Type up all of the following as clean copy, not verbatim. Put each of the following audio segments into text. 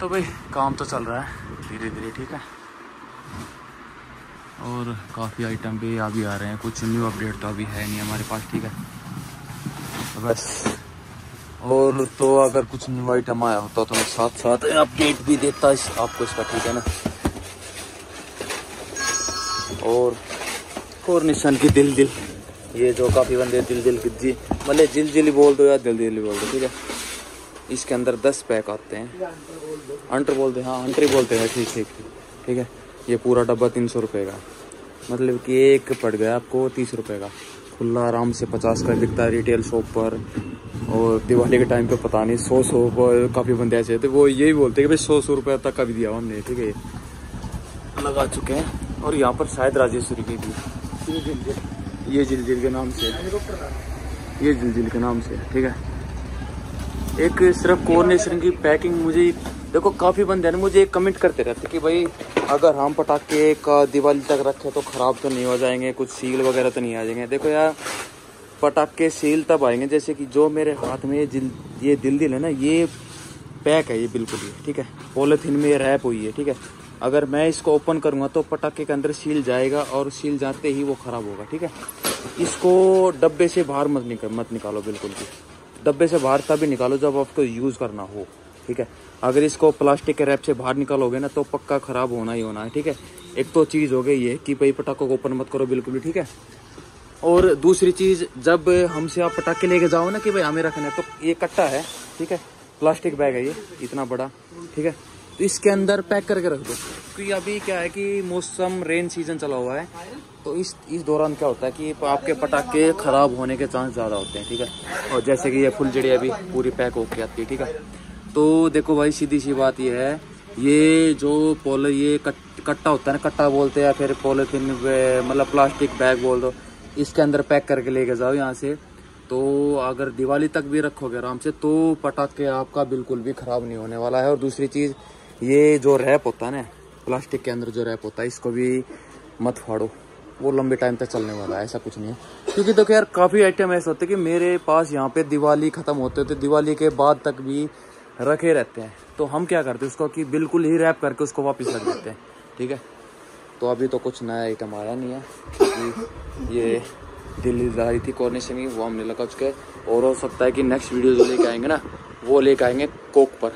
तो भाई काम तो चल रहा है धीरे धीरे, ठीक है। और काफ़ी आइटम भी अभी आ रहे हैं, कुछ न्यू अपडेट तो अभी है नहीं हमारे पास, ठीक है तो बस। और तो अगर कुछ न्यू आइटम आया होता तो मैं साथ साथ अपडेट भी देता आपको इसका, ठीक है ना। और कॉर्निशन की दिल दिल, ये जो काफ़ी बंदे दिल दिल जी भले जिल जिली बोल दो या दिल दिली बोल दो, ठीक है। इसके अंदर 10 पैक आते हैं, अंटर बोलते हैं, हाँ अंटर ही बोलते हैं, ठीक ठीक ठीक है। ये पूरा डब्बा 300 रुपये का, मतलब कि एक पड़ गया आपको 30 रुपये का, खुला आराम से 50 का बिकता है रिटेल शॉप पर। और दिवाली के टाइम पे पता नहीं 100 पर काफ़ी बंदे ऐसे थे वो यही बोलते हैं कि भाई 100 रुपये तक का भी दिया हमने, ठीक है, लगा चुके हैं। और यहाँ पर शायद राजेश्वरी के भी ये जिलजिल के नाम से, ये जिलजिल के नाम से, ठीक है। एक सिर्फ कोऑर्डिनेशन की पैकिंग मुझे देखो काफ़ी बंदे हैं मुझे कमेंट करते रहते कि भाई अगर हम पटाखे का दिवाली तक रखें तो ख़राब तो नहीं हो जाएंगे, कुछ सील वगैरह तो नहीं आ जाएंगे। देखो यार पटाखे सील तब आएंगे, जैसे कि जो मेरे हाथ में ये दिल दिल है ना, ये पैक है ये बिल्कुल ही, ठीक है, पॉलीथीन में रैप हुई है, ठीक है। अगर मैं इसको ओपन करूँगा तो पटाखे के अंदर सील जाएगा और सील जाते ही वो ख़राब होगा, ठीक है। इसको डब्बे से बाहर मत निकालो बिल्कुल भी, डब्बे से बाहर तभी निकालो जब आपको यूज़ करना हो, ठीक है। अगर इसको प्लास्टिक के रैप से बाहर निकालोगे ना तो पक्का ख़राब होना ही होना है, ठीक है। एक तो चीज़ हो गई ये कि भाई पटाखों को ओपन मत करो बिल्कुल भी, ठीक है। और दूसरी चीज़, जब हमसे आप पटाखे लेके जाओ ना कि भाई हमें रखना है, तो ये कट्टा है, ठीक है, प्लास्टिक बैग है ये इतना बड़ा, ठीक है, तो इसके अंदर पैक करके रख दो। क्योंकि अभी क्या है कि मौसम रेन सीजन चला हुआ है, तो इस दौरान क्या होता है कि आपके पटाखे ख़राब होने के चांस ज़्यादा होते हैं, ठीक है। और जैसे कि ये फुलझड़ी अभी पूरी पैक होके आती है, ठीक है। तो देखो भाई सीधी सी बात ये है, ये जो ये कट्टा होता है ना, कट्टा बोलते हैं या फिर पॉलीथीन मतलब प्लास्टिक बैग बोल दो, इसके अंदर पैक करके लेके जाओ यहाँ से। तो अगर दिवाली तक भी रखोगे आराम से तो पटाखे आपका बिल्कुल भी ख़राब नहीं होने वाला है। और दूसरी चीज़, ये जो रैप होता है ना प्लास्टिक के अंदर जो रैप होता है, इसको भी मत फाड़ो, वो लंबे टाइम तक चलने वाला है, ऐसा कुछ नहीं है। क्योंकि देखो यार काफ़ी आइटम ऐसे होते हैं कि मेरे पास यहाँ पे दिवाली ख़त्म होते होते दिवाली के बाद तक भी रखे रहते हैं, तो हम क्या करते हैं उसको कि बिल्कुल ही रैप करके उसको वापस रख देते हैं, ठीक है। तो अभी तो कुछ नया आइटम आया नहीं है क्योंकि ये दिल्ली जा रही थी कॉर्निशन की, वो हमने लगा चुके हैं। और हो सकता है कि नेक्स्ट वीडियो जो लेके आएंगे ना, वो लेके आएंगे कोक पर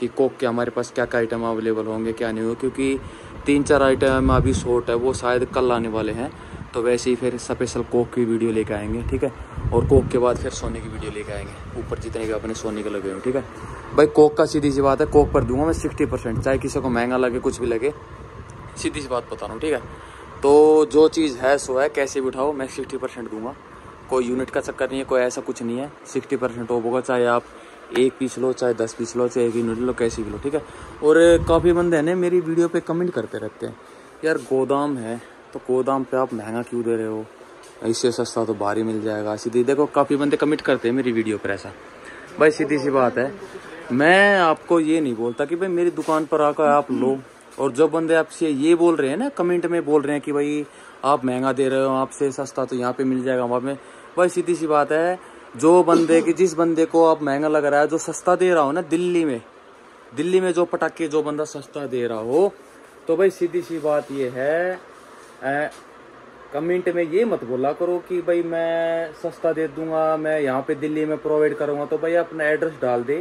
कि कोक के हमारे पास क्या क्या आइटम अवेलेबल होंगे क्या नहीं हो, क्योंकि 3-4 आइटम अभी शॉर्ट है, वो शायद कल आने वाले हैं। तो वैसे ही फिर स्पेशल कोक की वीडियो लेके आएंगे, ठीक है। और कोक के बाद फिर सोने की वीडियो लेके आएंगे, ऊपर जितने भी अपने सोने के लगे हुए, ठीक है भाई। कोक का सीधी सी बात है, कोक पर दूंगा मैं 60%, चाहे किसी को महंगा लगे कुछ भी लगे, सीधी सी बात बता रहा हूँ, ठीक है। तो जो चीज़ है सो है, कैसे भी उठाओ मैं 60% दूंगा, कोई यूनिट का चक्कर नहीं है, कोई ऐसा कुछ नहीं है। 60% ऑफ होगा, चाहे आप 1 पीस लो, चाहे 10 पीस लो, चाहे 1 यूनिट लो, कैसी भी लो, ठीक है। और काफ़ी बंदे हैं मेरी वीडियो पे कमेंट करते रहते हैं, यार गोदाम है तो गोदाम पे आप महंगा क्यों दे रहे हो, इससे सस्ता तो बाहर ही मिल जाएगा। सीधी देखो काफ़ी बंदे कमेंट करते हैं मेरी वीडियो पर ऐसा, भाई सीधी सी बात है। मैं आपको ये नहीं बोलता कि भाई मेरी दुकान पर आकर आप लो, और जो बंदे आपसे ये बोल रहे हैं ना कमेंट में बोल रहे हैं कि भाई आप महंगा दे रहे हो, आपसे सस्ता तो यहाँ पर मिल जाएगा वहाँ पर, भाई सीधी सी बात है। जो बंदे की जिस बंदे को आप महंगा लग रहा है, जो सस्ता दे रहा हो ना, दिल्ली में जो पटाखे जो बंदा सस्ता दे रहा हो, तो भाई सीधी सी बात ये है, कमेंट में ये मत बोला करो कि भाई मैं सस्ता दे दूंगा, मैं यहाँ पे दिल्ली में प्रोवाइड करूँगा। तो भाई अपना एड्रेस डाल दे,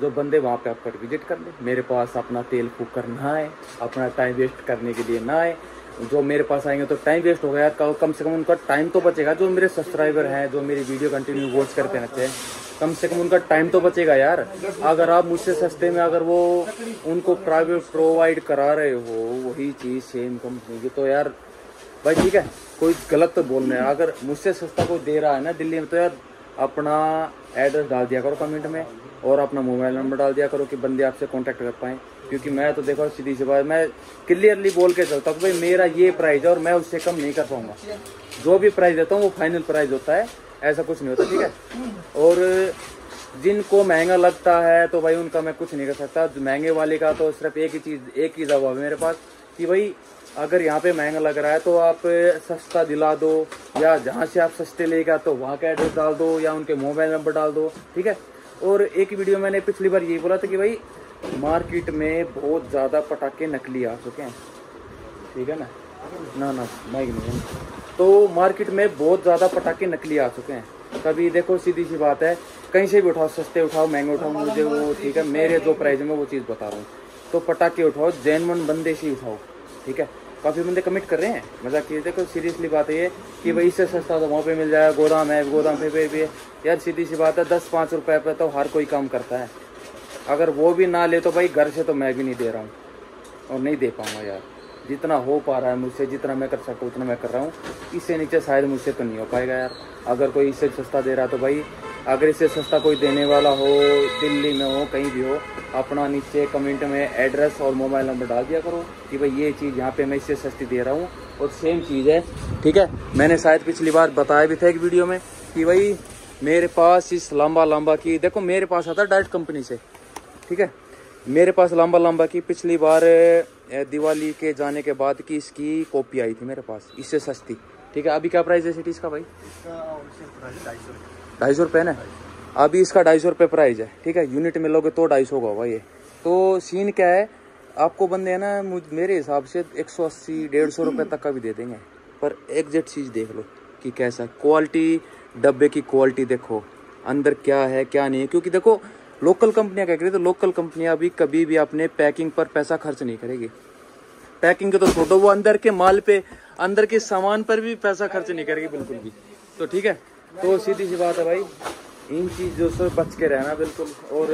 जो बंदे वहाँ पे आपका विजिट कर ले। मेरे पास अपना तेल फूक कर ना आए, अपना टाइम वेस्ट करने के लिए ना आए। जो मेरे पास आएंगे तो टाइम वेस्ट हो गया, कम से कम उनका टाइम तो बचेगा। जो मेरे सब्सक्राइबर हैं, जो मेरी वीडियो कंटिन्यू वॉच करते रहते हैं, कम से कम उनका टाइम तो बचेगा यार। अगर आप मुझसे सस्ते में अगर वो उनको प्राइवेट प्रोवाइड करा रहे हो, वही चीज़ सेम कंपनी की, तो यार भाई ठीक है, कोई गलत तो बोल रहे हैं। अगर मुझसे सस्ता कोई दे रहा है ना दिल्ली में, तो यार अपना एड्रेस डाल दिया करो कमेंट में, और अपना मोबाइल नंबर डाल दिया करो कि बंदे आपसे कांटेक्ट कर पाएँ। क्योंकि मैं तो देखो सीधी सी बात, मैं क्लियरली बोल के चलता हूँ कि भाई मेरा ये प्राइस है और मैं उससे कम नहीं कर पाऊंगा। जो भी प्राइस देता हूँ वो फाइनल प्राइस होता है, ऐसा कुछ नहीं होता, ठीक है। और जिनको महंगा लगता है तो भाई उनका मैं कुछ नहीं कर सकता। महंगे वाले का तो सिर्फ एक ही चीज़, एक ही जवाब है मेरे पास कि भाई अगर यहाँ पे महंगा लग रहा है तो आप सस्ता दिला दो, या जहाँ से आप सस्ते लेगा तो वहाँ का एड्रेस डाल दो, या उनके मोबाइल नंबर डाल दो, ठीक है। और एक वीडियो मैंने पिछली बार ये बोला था कि भाई मार्केट में बहुत ज़्यादा पटाखे नकली आ चुके हैं, ठीक है ना ना ना माइक नहीं। तो मार्केट में बहुत ज़्यादा पटाखे नकली आ चुके हैं। कभी देखो सीधी सी बात है, कहीं से भी उठाओ, सस्ते उठाओ, महंगे उठाओ, मुझे वो ठीक है, मेरे जो प्राइस में वो चीज़ बता रहा हूँ। तो पटाखे उठाओ, जेनवन बंदे से उठाओ, ठीक है। काफ़ी बंदे कमिट कर रहे हैं, मजाक किए। देखो सीरियसली बात है कि भाई इससे सस्ता तो वहाँ पे मिल जाएगा, गोदाम है, गोदाम पे भी है। यार सीधी सी बात है, 10-5 रुपये पर तो हर कोई काम करता है। अगर वो भी ना ले तो भाई घर से तो मैं भी नहीं दे रहा हूँ और नहीं दे पाऊँगा यार। जितना हो पा रहा है मुझसे, जितना मैं कर सकता हूँ उतना मैं कर रहा हूँ, इससे नीचे शायद मुझसे तो नहीं हो पाएगा यार। अगर कोई इससे सस्ता दे रहा तो भाई, अगर इससे सस्ता कोई देने वाला हो, दिल्ली में हो, कहीं भी हो, अपना नीचे कमेंट में एड्रेस और मोबाइल नंबर डाल दिया करो कि भाई ये चीज़ यहाँ पे मैं इससे सस्ती दे रहा हूँ और सेम चीज़ है, ठीक है। मैंने शायद पिछली बार बताया भी था एक वीडियो में कि भाई मेरे पास इस लांबा की, देखो मेरे पास आता है डायरेक्ट कंपनी से, ठीक है। मेरे पास लांबा की पिछली बार दिवाली के जाने के बाद की इसकी कॉपी आई थी मेरे पास, इससे सस्ती, ठीक है। अभी क्या प्राइस है सिटी इसका भाई? इसका 250 रुपये ना, अभी इसका 250 रुपये प्राइस है, ठीक है। यूनिट में लोगे तो 250 होगा भाई। तो सीन क्या है, आपको बंदे है ना मेरे हिसाब से 180-150 रुपये तक का भी दे देंगे, पर एग्जैक्ट चीज़ देख लो कि कैसा क्वालिटी, डब्बे की क्वालिटी देखो अंदर क्या है क्या नहीं है। क्योंकि देखो लोकल कंपनियां क्या करें, तो लोकल कंपनियां अभी कभी भी अपने पैकिंग पर पैसा खर्च नहीं करेगी। पैकिंग के तो छोड़ो, वो अंदर के माल पे, अंदर के सामान पर भी पैसा खर्च नहीं करेगी बिल्कुल भी, तो ठीक है। तो सीधी सी बात है भाई, इन चीज़ों से बच के रहना बिल्कुल। और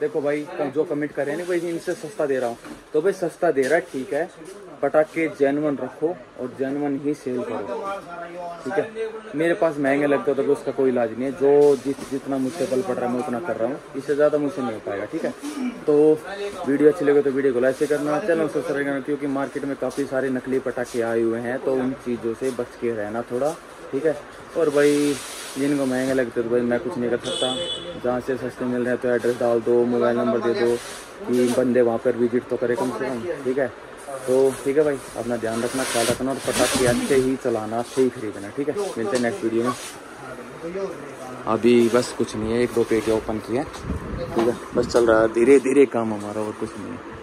देखो भाई जो कमेंट करें ना भाई इनसे सस्ता दे रहा हूँ, तो भाई सस्ता दे रहा है, ठीक है। पटाखे जेन्युइन रखो और जेन्युइन ही सेल करो, ठीक है। मेरे पास महंगे लगते तो उसका कोई इलाज नहीं है। जो जितना मुझसे बल पड़ रहा है मैं उतना कर रहा हूँ, इससे ज़्यादा मुझसे नहीं हो पाएगा, ठीक है। तो वीडियो अच्छी लगे तो वीडियो को लाइक से करना, चैनल सब्सक्राइब करना, क्योंकि मार्केट में काफ़ी सारे नकली पटाखे आए हुए हैं। तो उन चीज़ों से बच के रहना थोड़ा, ठीक है। और भाई जिनको महंगे लगते तो भाई मैं कुछ नहीं कर सकता, जहाँ से सस्ते मिल रहे हैं तो एड्रेस डाल दो, मोबाइल नंबर दे दो कि बंदे वहाँ पर विजिट तो करे कम से कम, ठीक है। तो ठीक है भाई, अपना ध्यान रखना, ख्याल रखना और पटाखे अच्छे ही चलाना, अच्छे ही खरीदना, ठीक है। मिलते हैं नेक्स्ट वीडियो में। अभी बस कुछ नहीं है, 1-2 पेटियाँ ओपन की है, ठीक है, बस चल रहा है धीरे धीरे काम हमारा और कुछ नहीं है।